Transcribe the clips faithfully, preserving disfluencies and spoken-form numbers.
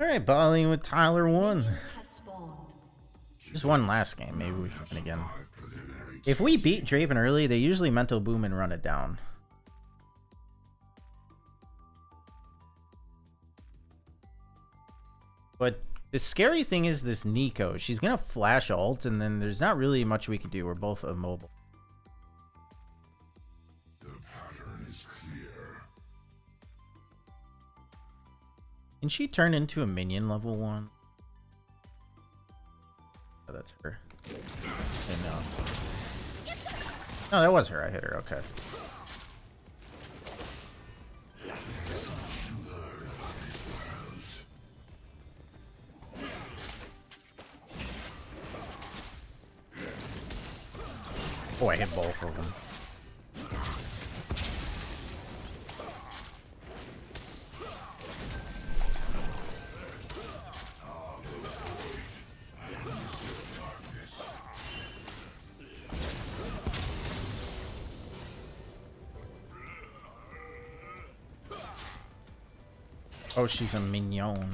All right, battling with Tyler One. Just one last game. Maybe we can win again. If we beat Draven early, they usually mental boom and run it down. But the scary thing is this Niko. She's going to flash ult, and then there's not really much we can do. We're both immobile. The pattern is clear. Can she turn into a minion level one? Oh, that's her. Okay, no. No, that was her. I hit her. Okay. Oh, I hit both of them. Oh, she's a mignon.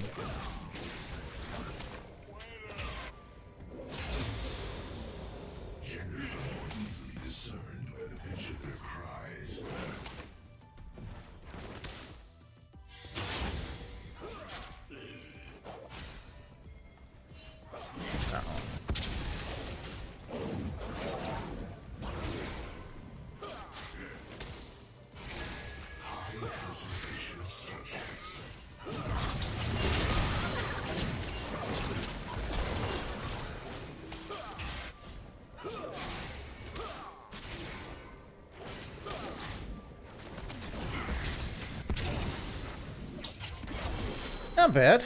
Not bad.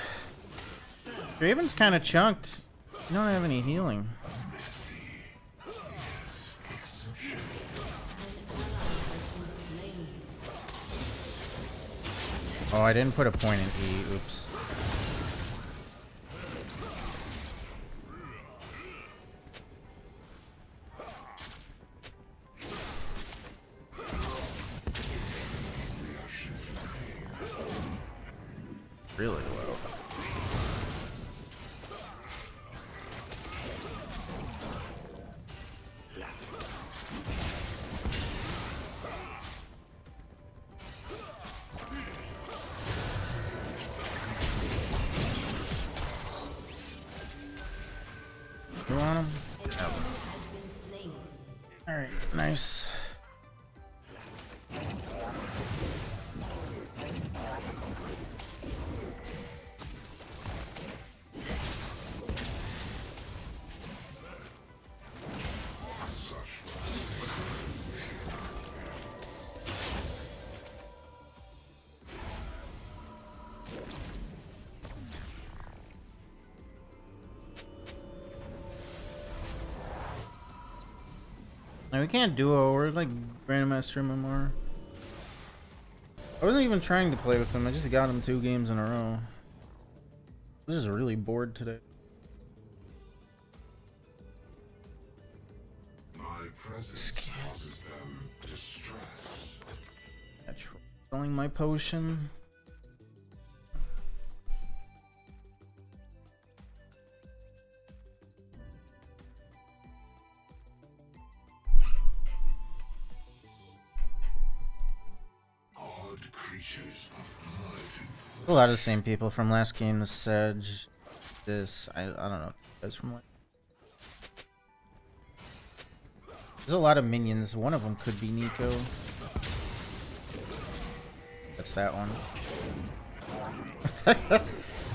Draven's kind of chunked. You don't have any healing. Oh, I didn't put a point in E. Oops. Really low. You want him? No. All right, nice. Now we can't duo, we're like Grandmaster M M R. I wasn't even trying to play with him, I just got him two games in a row. This is really bored today. My presence causes them distress. That's rolling my potion. A lot of the same people from last game. The Sedge, this I I don't know. That's from like. There's a lot of minions. One of them could be Niko. That's that one.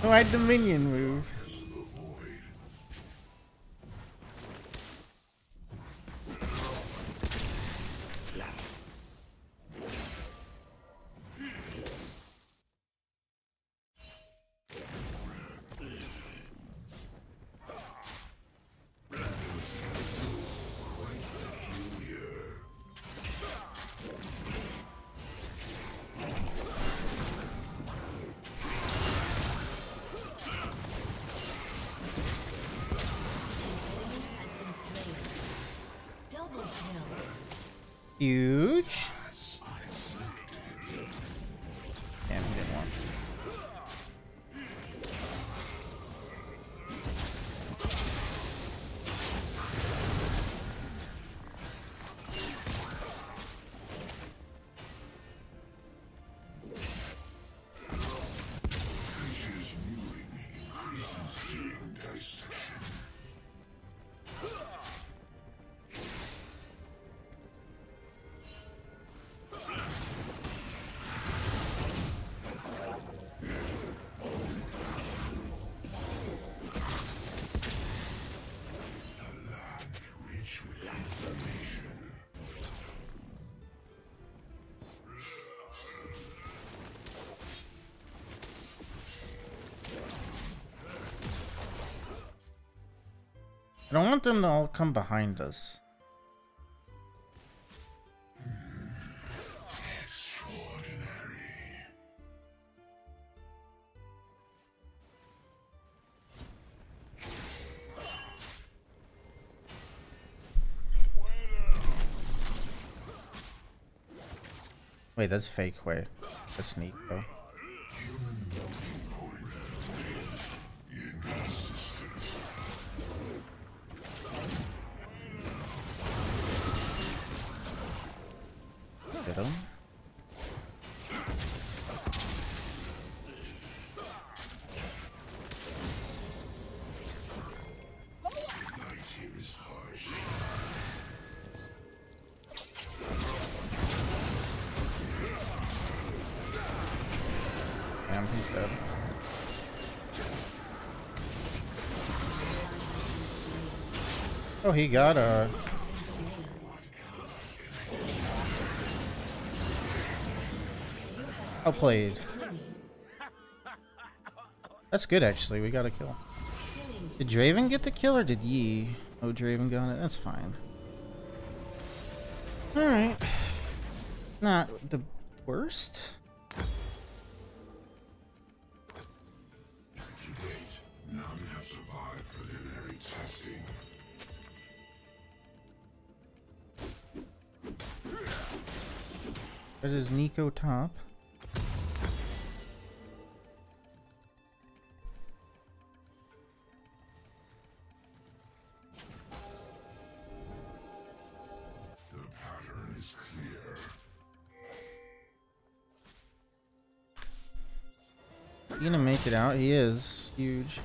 Why'd the minion move? Huge. Damn, he didn't want to. don't want them to all come behind us. Wait, that's fake way. That's neat though. Get him. Oh, he got a... outplayed. That's good, actually. We got a kill. Did Draven get the kill, or did Yi? Oh, Draven got it. That's fine. Alright. Not the worst. To date, none have survived preliminary testing. That is Niko top. The pattern is clear. He gonna make it out? He is huge.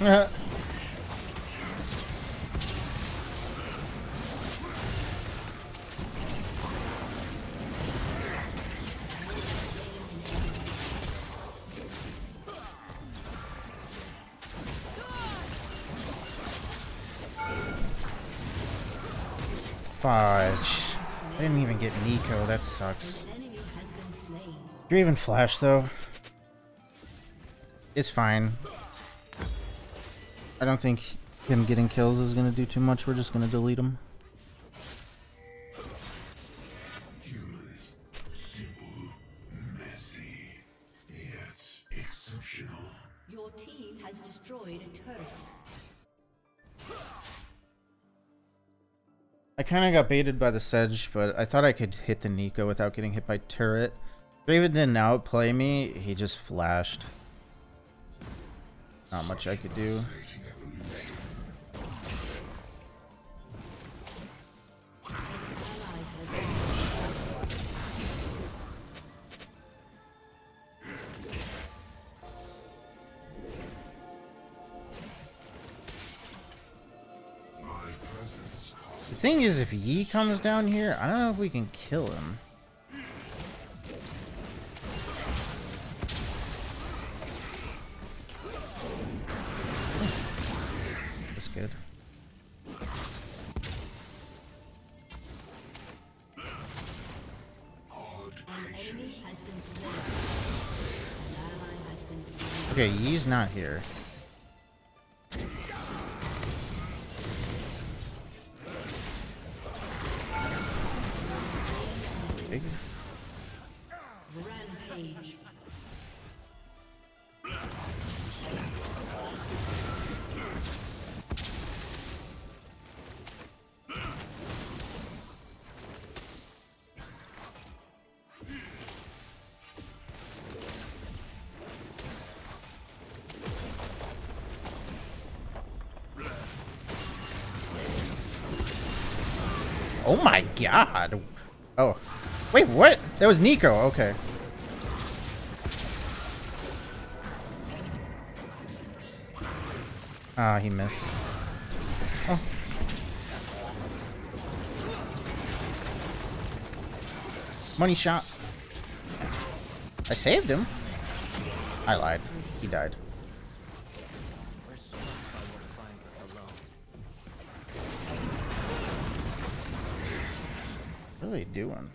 Uh-huh. Fudge. I didn't even get Niko, that sucks. Draven flash though. It's fine. I don't think him getting kills is going to do too much. We're just going to delete him. Humans, simple, messy, yet exceptional. Your team has destroyed a turret. I kind of got baited by the Sedge, but I thought I could hit the Niko without getting hit by turret. Draven didn't outplay me. He just flashed. Not much I could do. The thing is, if Yi comes down here, I don't know if we can kill him. Good. Okay, Yi's not here. Okay. Oh my god. Oh. Wait, what? That was Niko. Okay. Ah, oh, he missed. Oh. Money shot. I saved him. I lied. He died. What are they doing?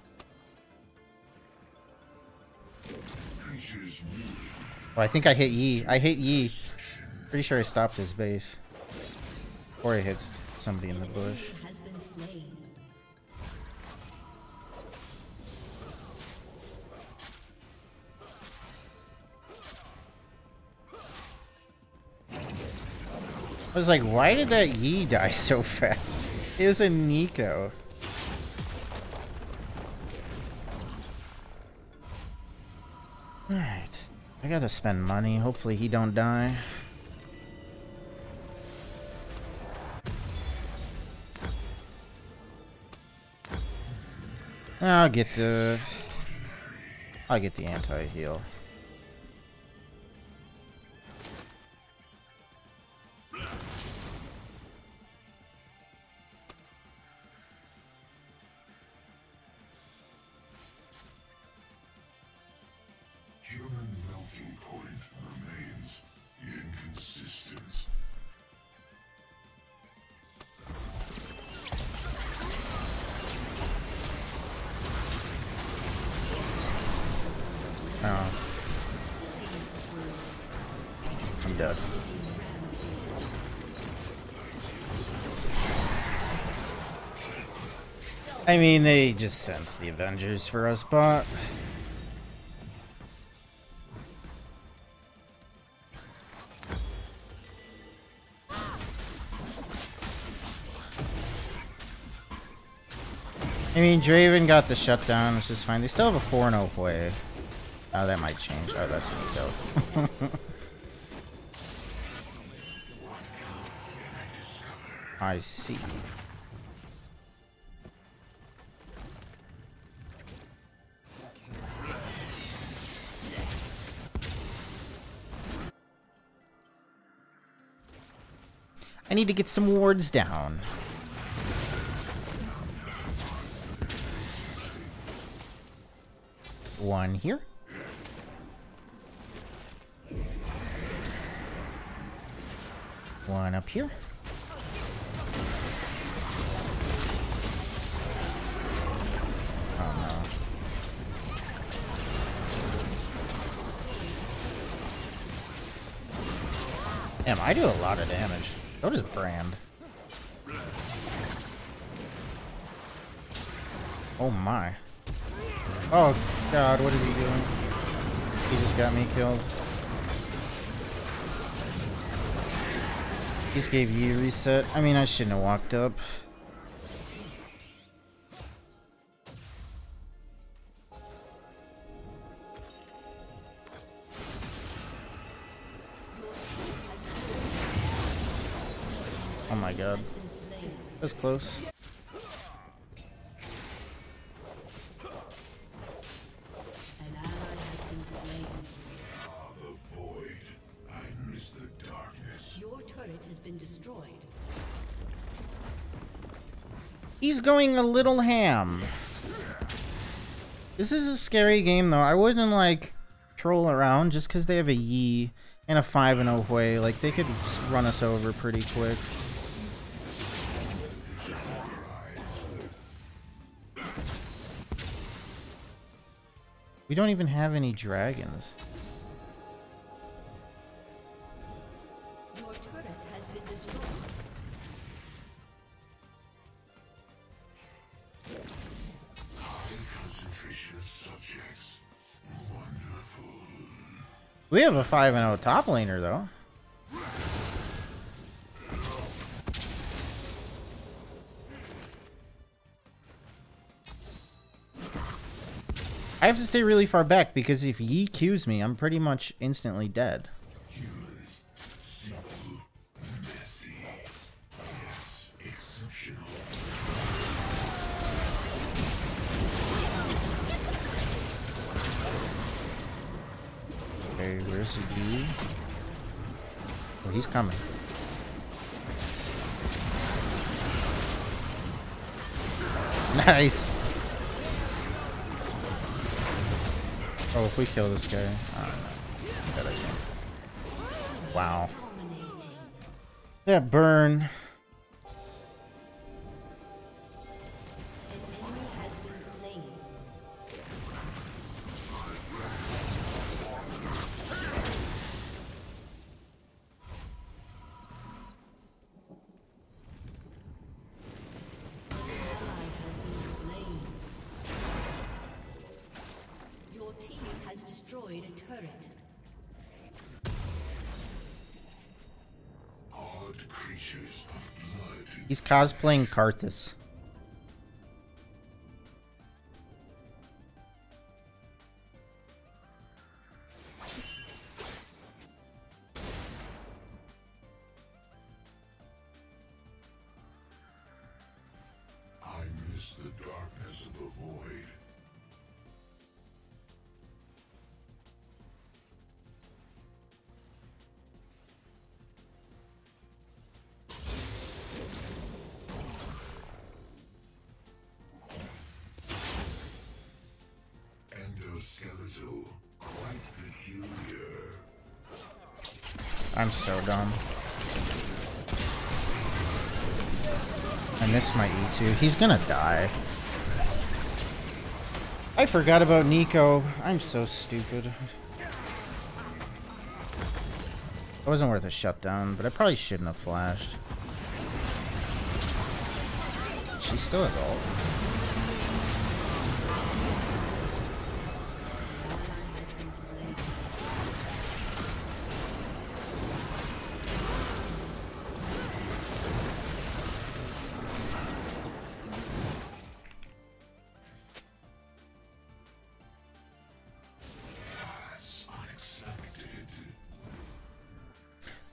Oh, I think I hit Yi. I hit Yi. Pretty sure I stopped his base. Or I hit somebody in the bush. I was like, why did that Yi die so fast? It was a Niko. Alright, I gotta spend money. Hopefully he don't die. I'll get the... I'll get the anti-heal. I mean, they just sent the Avengers for us, but... I mean, Draven got the shutdown, which is fine. They still have a four and oh play. Oh, that might change. Oh, that's an dope. I see. I need to get some wards down. One here. One up here. Oh no. Damn, I do a lot of damage. So does Brand. Oh my. Oh god, what is he doing? He just got me killed. He just gave you a reset. I mean, I shouldn't have walked up. Oh my god. That's close. He's going a little ham. This is a scary game though. I wouldn't like troll around just because they have a Yi and a five and oh way. Like they could run us over pretty quick. We don't even have any dragons. Your turret has been destroyed. High concentration of subjects. Wonderful. We have a five and oh top laner though. I have to stay really far back because if Yi Qs me, I'm pretty much instantly dead. Humans, simple, messy, yes, exceptional. Okay, where's Yi? Oh, he's coming. Nice! Oh, if we kill this guy. I don't know. Wow. That burn. He's cosplaying Karthus. I miss the darkness of the void. I'm so dumb. I missed my E two. He's gonna die. I forgot about Niko. I'm so stupid. It wasn't worth a shutdown, but I probably shouldn't have flashed. She's still has ult.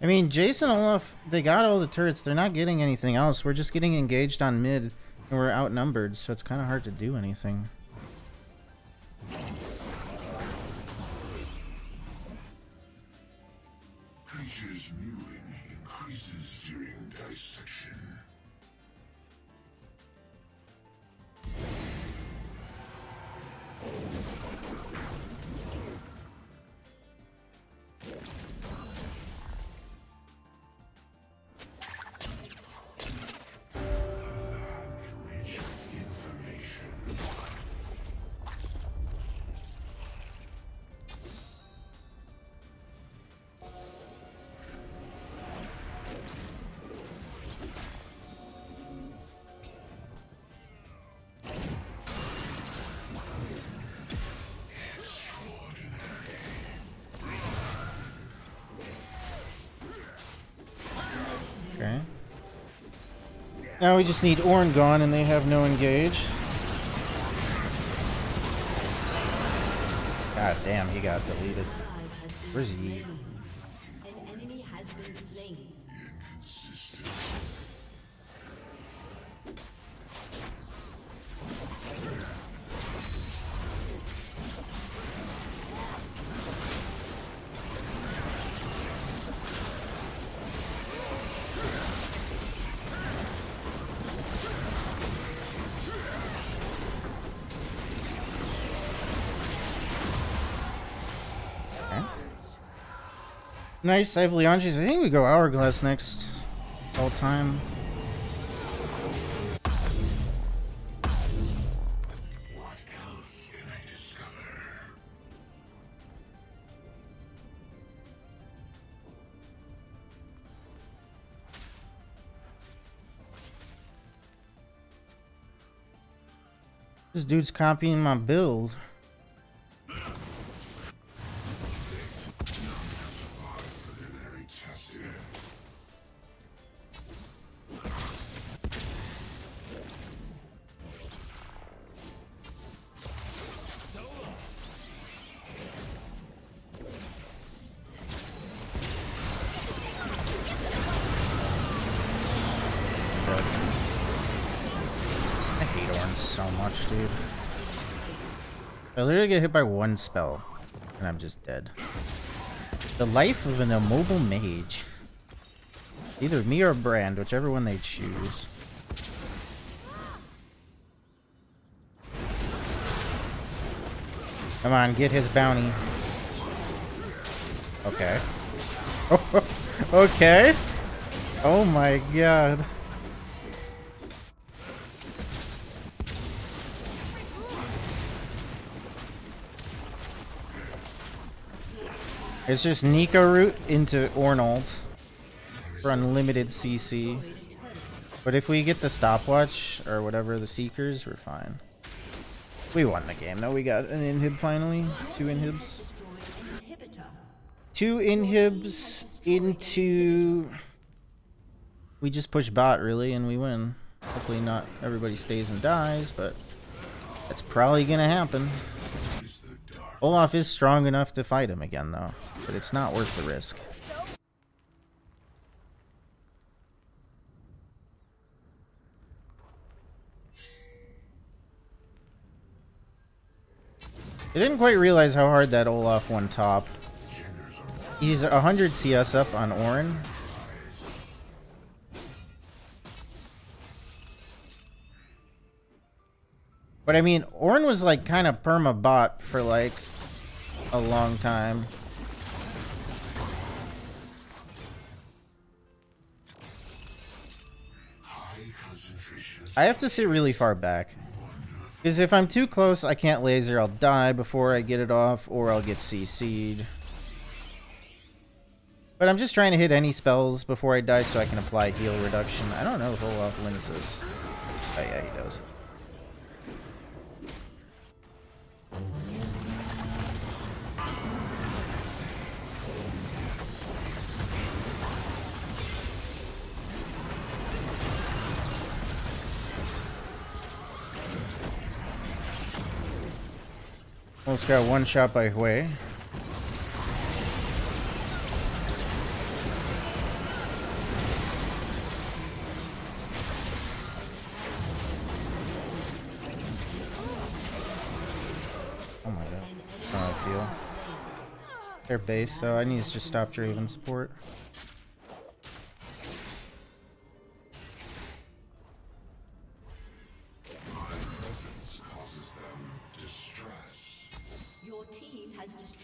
I mean, Jason, Olaf, they got all the turrets. They're not getting anything else. We're just getting engaged on mid, and we're outnumbered, so it's kind of hard to do anything. Creatures' mewing increases during dissection. Okay. Now we just need Ornn gone and they have no engage. God damn, he got deleted. Where's he? Nice, I have Leonjis. I think we go Hourglass next. All time. What else can I discover? This dude's copying my build. So much, dude. I literally get hit by one spell and I'm just dead. The life of an immobile mage. Either me or Brand, whichever one they choose. Come on, get his bounty. Okay. Okay. Oh my god. It's just Niko root into Ornn for unlimited C C. But if we get the stopwatch or whatever, the seekers, we're fine. We won the game though. We got an inhib finally. Two inhibs. Two inhibs into... We just push bot really and we win. Hopefully not everybody stays and dies, but that's probably gonna happen. Olaf is strong enough to fight him again though, but it's not worth the risk. I didn't quite realize how hard that Olaf one top. He's one hundred C S up on Ornn. But I mean, Ornn was like kind of perma bot for like a long time. I have to sit really far back. Because if I'm too close, I can't laser. I'll die before I get it off, or I'll get C C'd. But I'm just trying to hit any spells before I die so I can apply heal reduction. I don't know if Olaf wins this. Oh yeah, he does. Almost got one shot by Hui. Oh my god. That's not how I feel. They're base, so I need to just stop Draven support.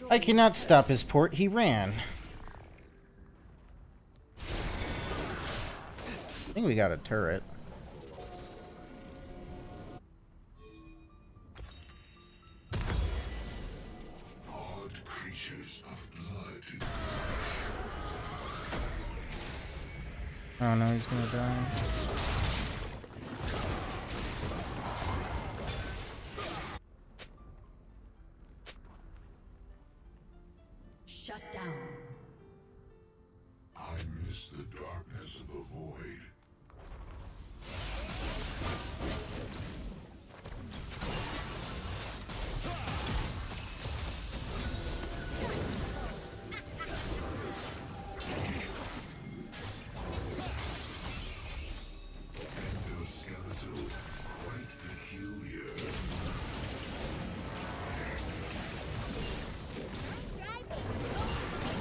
I cannot stop his port, he ran. I think we got a turret. Odd creatures of blood. Oh no, he's gonna die.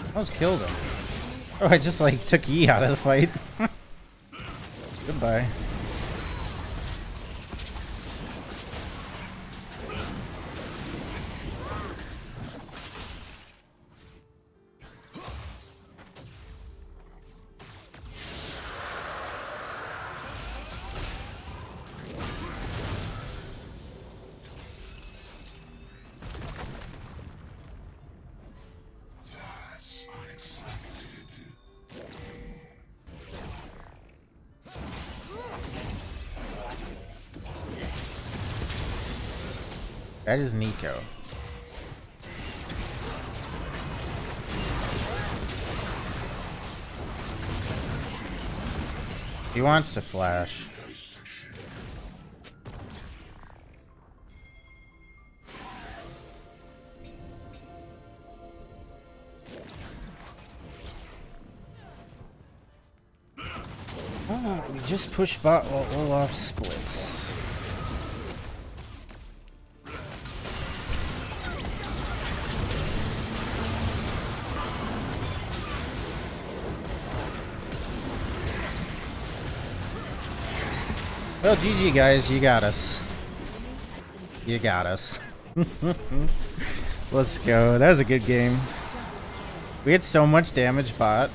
I almost killed him. Oh, I just like took Yi out of the fight. Goodbye. That is Niko. He wants to flash. Oh, we just push bot while Olaf splits. Well, G G guys, you got us. You got us. Let's go. That was a good game. We had so much damage bot.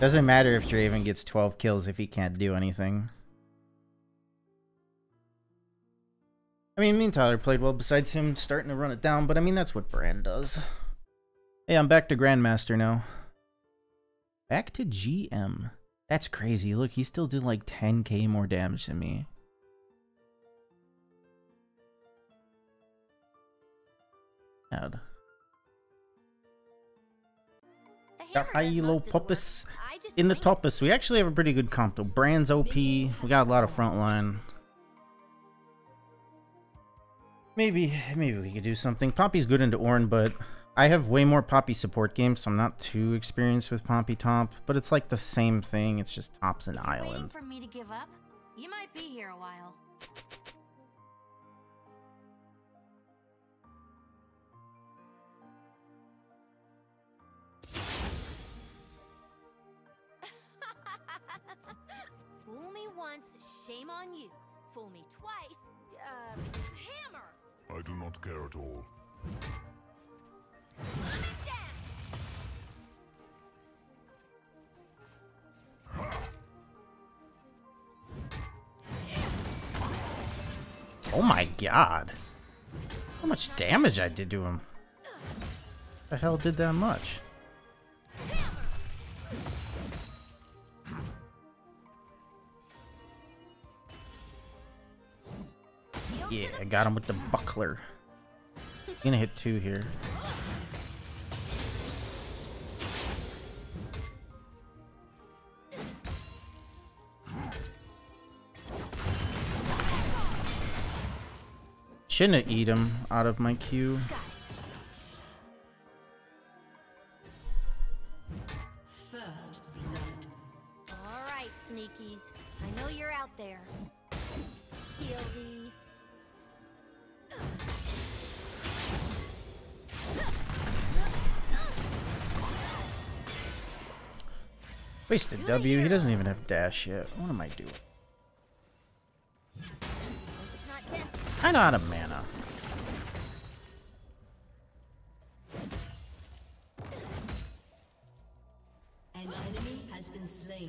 Doesn't matter if Draven gets twelve kills if he can't do anything. I mean, me and Tyler played well besides him starting to run it down, but I mean, that's what Brand does. Hey, I'm back to Grandmaster now. Back to G M. That's crazy. Look, he still did like ten K more damage than me. God. Hi, low puppus in the topus. We actually have a pretty good comp though. Brand's O P. We got a lot of frontline. Maybe, maybe we could do something. Poppy's good into Ornn, but I have way more Poppy support games, so I'm not too experienced with Poppy Tomp. But it's like the same thing. It's just Tomp's an island. For me to give up, you might be here a while. Fool me once, shame on you. Fool me twice, uh, hammer. I do not care at all. Oh my god. How much damage I did to him. The hell did that much? Yeah, I got him with the buckler. I'm gonna hit two here. Shouldn't have eat him out of my queue. First blood. All right, sneakies. I know you're out there. Shieldy. Wasted W, he doesn't even have dash yet. What am I doing? I'm out of mana. An enemy has been slain.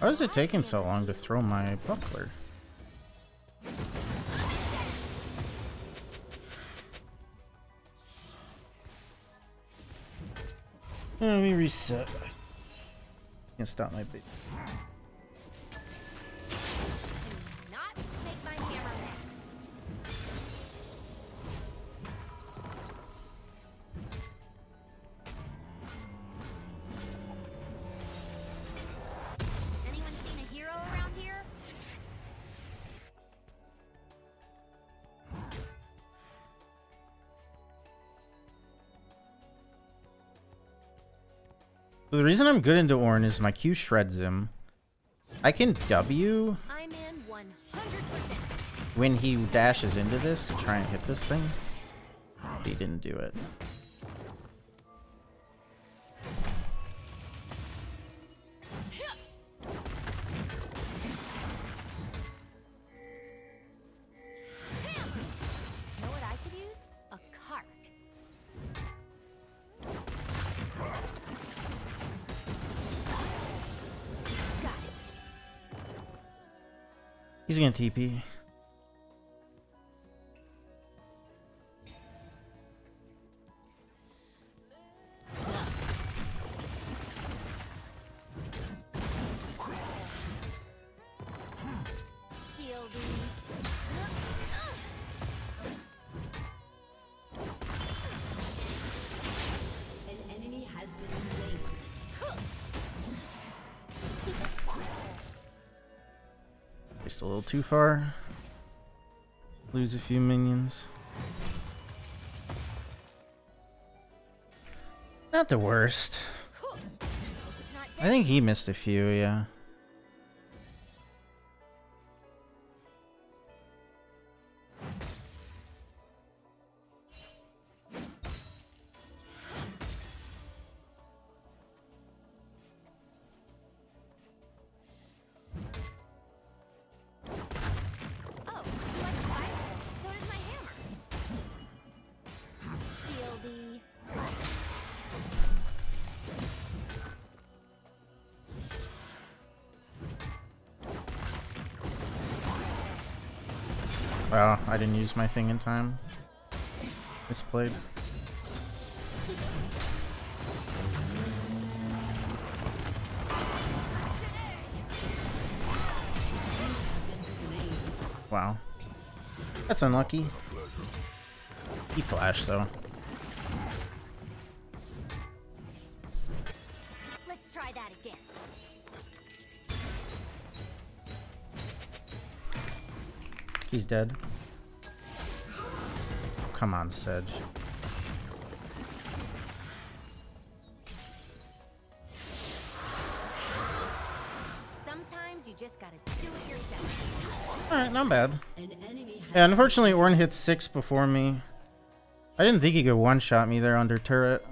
Why is it taking so long to throw my buckler? Let me reset. Can't stop my beat. The reason I'm good into Ornn is my Q shreds him. I can W I'm in one hundred percent. When he dashes into this to try and hit this thing. But he didn't do it. He's gonna T P. A little too far. Lose a few minions. Not the worst. I think he missed a few, yeah. Well, I didn't use my thing in time. Misplayed. Wow. That's unlucky. He flashed though. Let's try that again. He's dead. Come on, Sedge. Sometimes you just gotta do it yourself. Alright, not bad. Yeah, unfortunately Ornn hit six before me. I didn't think he could one-shot me there under turret.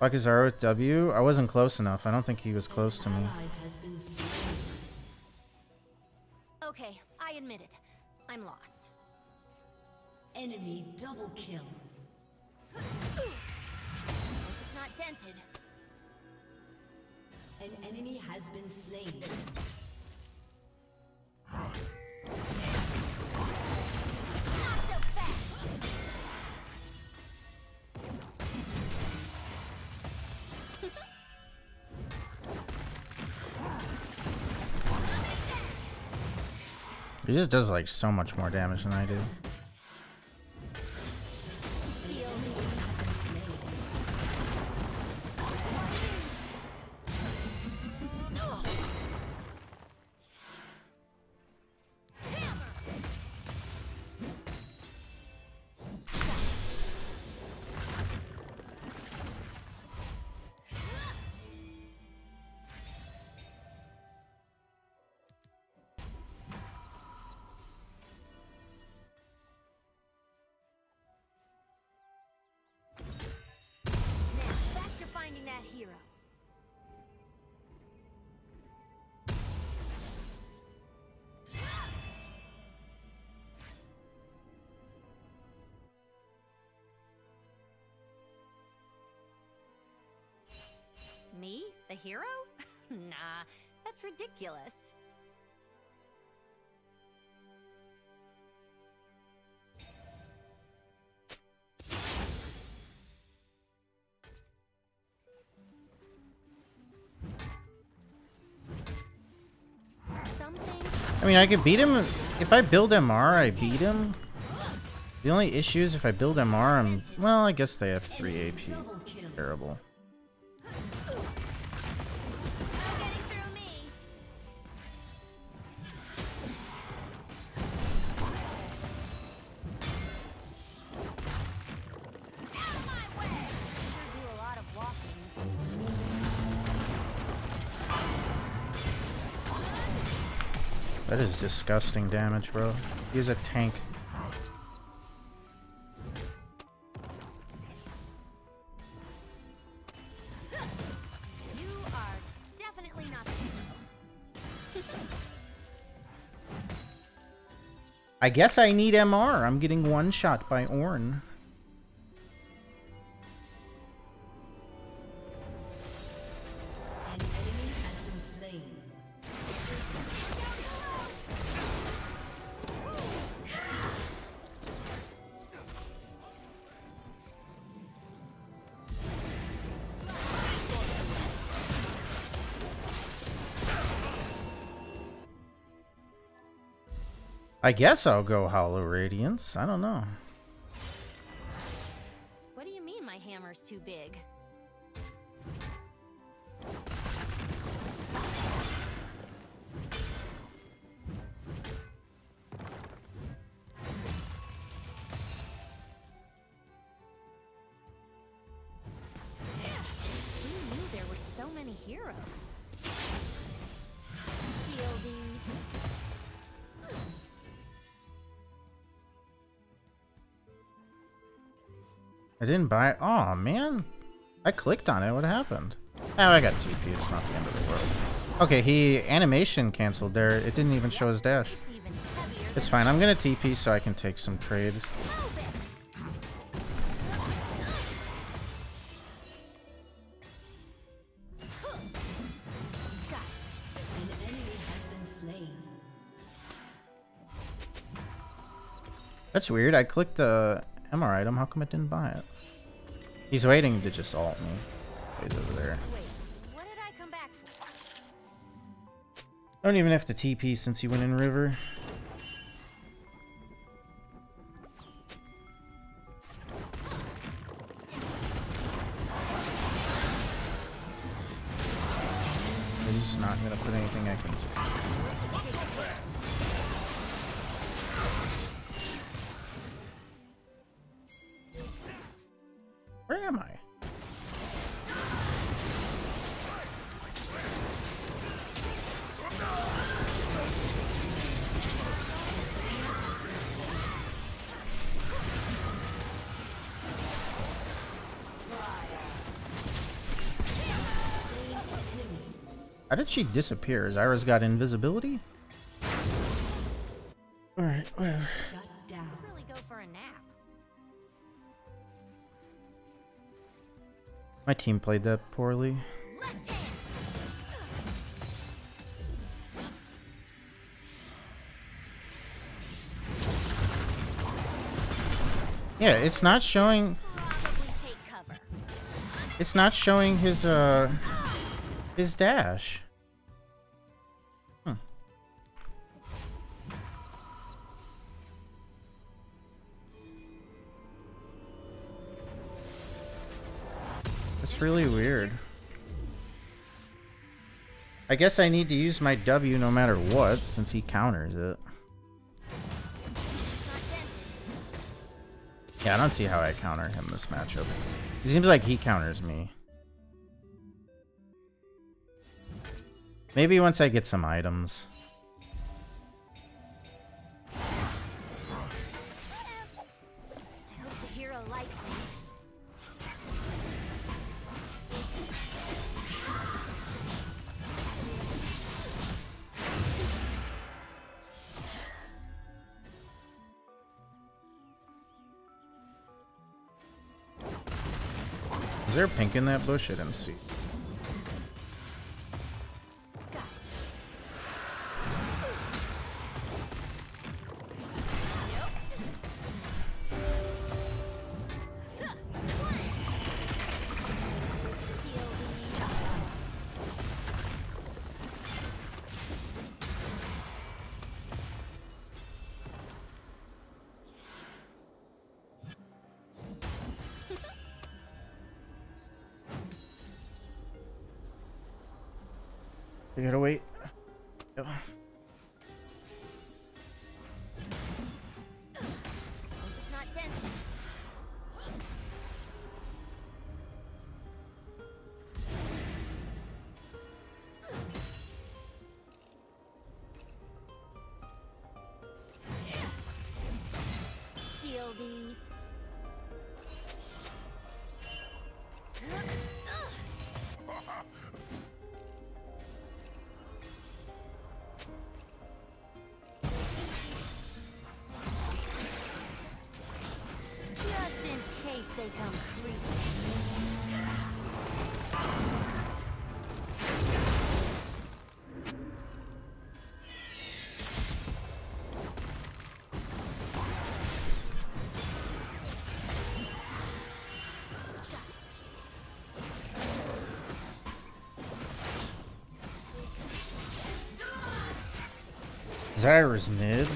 Fuck is R with W? I wasn't close enough. I don't think he was close to me. Okay, I admit it. I'm lost. Enemy double kill. It's not dented. An enemy has been slain. Not so fast. He just does like so much more damage than I do. Me? The hero? Nah, that's ridiculous. I mean, I could beat him. If I build M R, I beat him. The only issue is if I build M R, I'm... Well, I guess they have three A P. Terrible. That is disgusting damage, bro. He is a tank. You are definitely not the hero. I guess I need M R. I'm getting one shot by Ornn. I guess I'll go Hollow Radiance. I don't know. What do you mean my hammer's too big? Who knew there were so many heroes? I didn't buy it. Aw, man. I clicked on it. What happened? Oh, I got T P. It's not the end of the world. Okay, he animation canceled there. It didn't even show his dash. It's even heavier It's fine. I'm gonna T P so I can take some trade. That's weird. I clicked the uh, M R item. How come it didn't buy it? He's waiting to just alt me. He's over there. Wait, what did I come back for? I don't even have to T P since he went in river. I'm just not gonna put anything I can do. Where am I? How did she disappear? Zyra's got invisibility? Alright, whatever. My team played that poorly. Yeah, it's not showing. It's not showing his uh his dash. Huh. That's really weird. I guess I need to use my W no matter what, since he counters it. Yeah, I don't see how I counter him this matchup. It seems like he counters me. Maybe once I get some items. Is there pink in that bush? I didn't see. I gotta wait. Yep. Zyra's mid.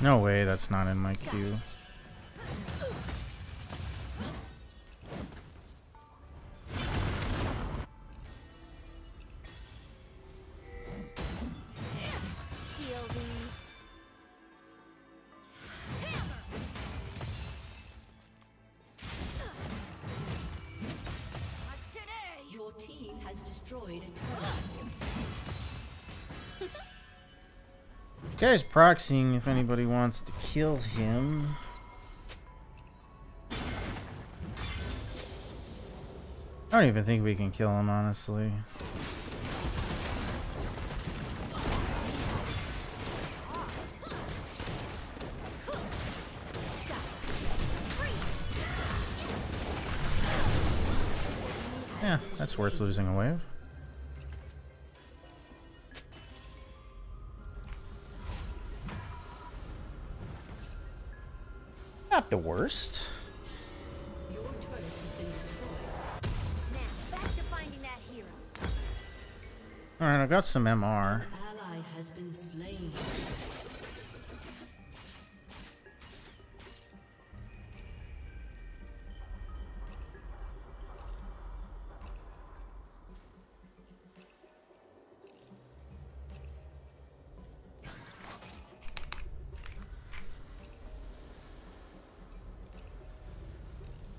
No way, that's not in my queue. destroyed a turret. Guy's proxying if anybody wants to kill him. I don't even think we can kill him, honestly. Yeah, that's worth losing a wave. Not the worst. Alright, I got some M R. Ally has been slain.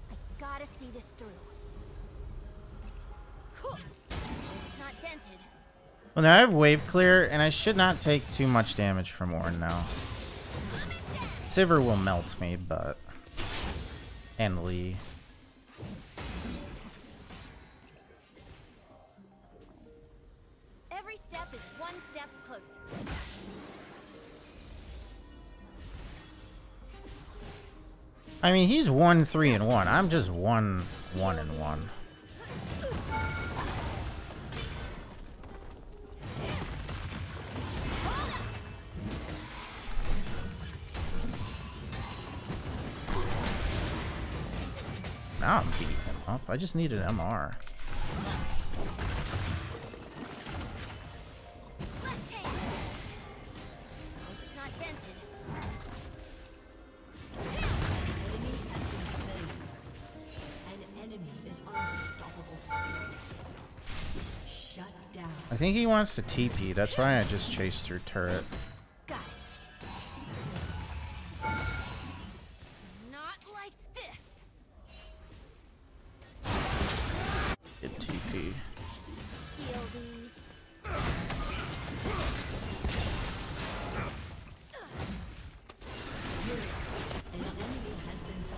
I gotta see this through. Cool. It's not dented. Well, now I have wave clear, and I should not take too much damage from Ornn now. Sivir will melt me, but... and Lee. Every step is one step closer. I mean, he's one, three, and one. I'm just one, one, and one. Now I'm beating him up. I just need an M R. I think he wants to T P. That's why I just chased through turret.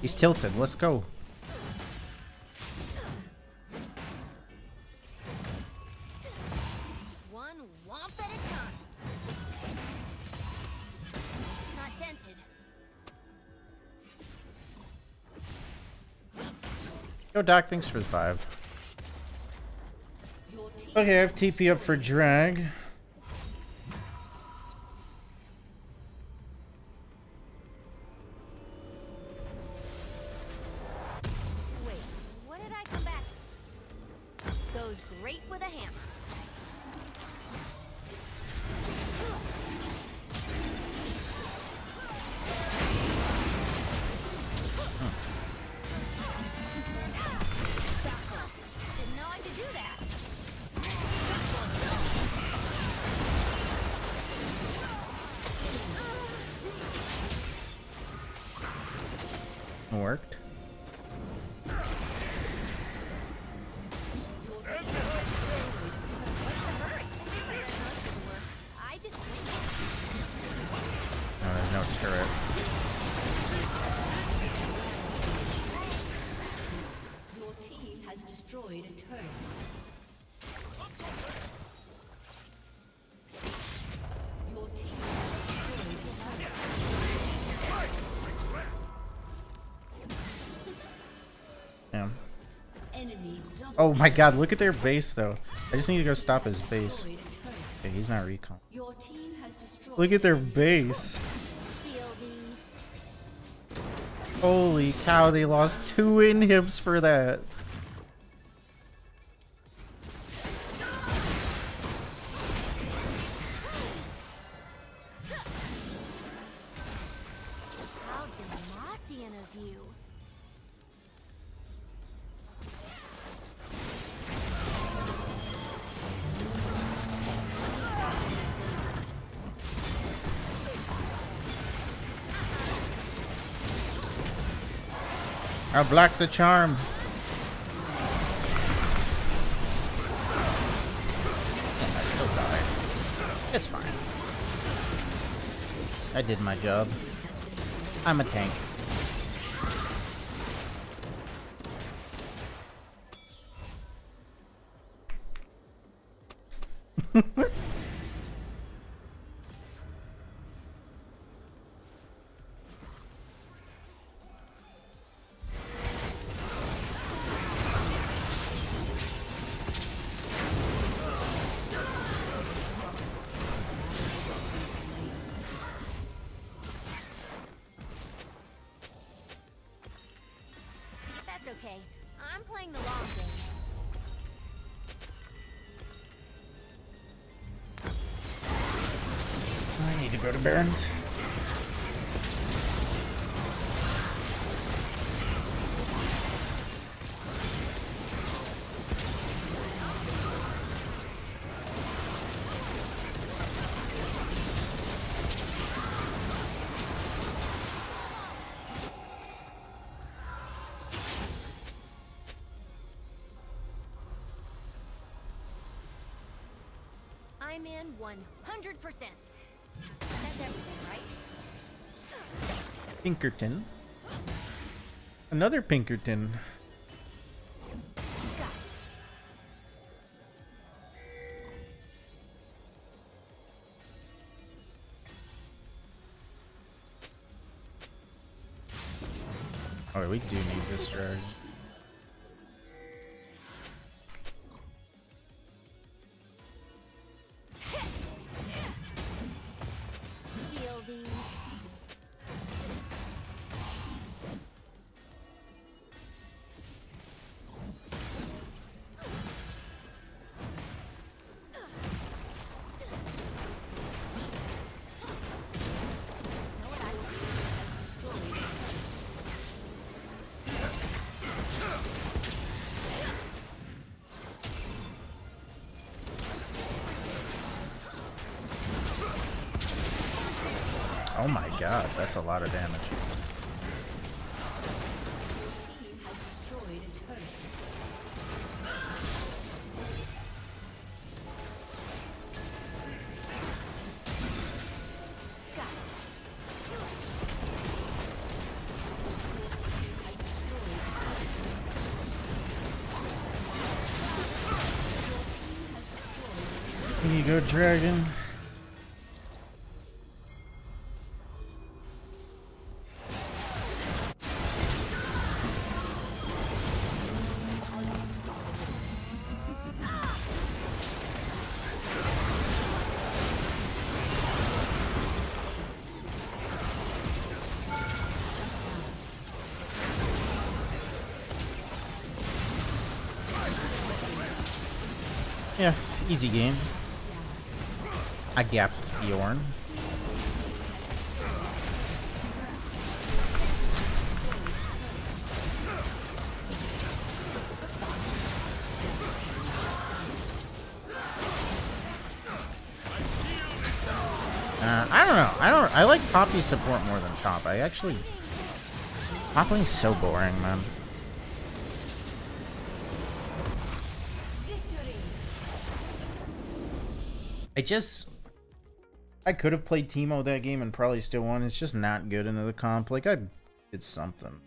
He's tilted. Let's go. One womp at a time. Not dented. Yo, Doc. Thanks for the five. Okay, I have T P up for drag. Worked. Oh, there's no turret. Your team has destroyed a turret. Oh my god, look at their base though. I just need to go stop his base. Okay, he's not recon. Look at their base. Holy cow, they lost two inhibs for that. I blocked the charm. I did my job. I'm a tank. Okay, I'm playing the long game. I need to go to Brand. I'm in one hundred percent. That's everything, right? Pinkerton. Another Pinkerton. Oh, we do need this charge. Oh my god, that's a lot of damage. Here you go, Dragon. Yeah, easy game. I gapped Ornn. Uh, I don't know. I don't. I like Poppy support more than Chop. I actually. Poppy's so boring, man. I just, I could have played Teemo that game and probably still won. It's just not good into the comp. Like, I did something.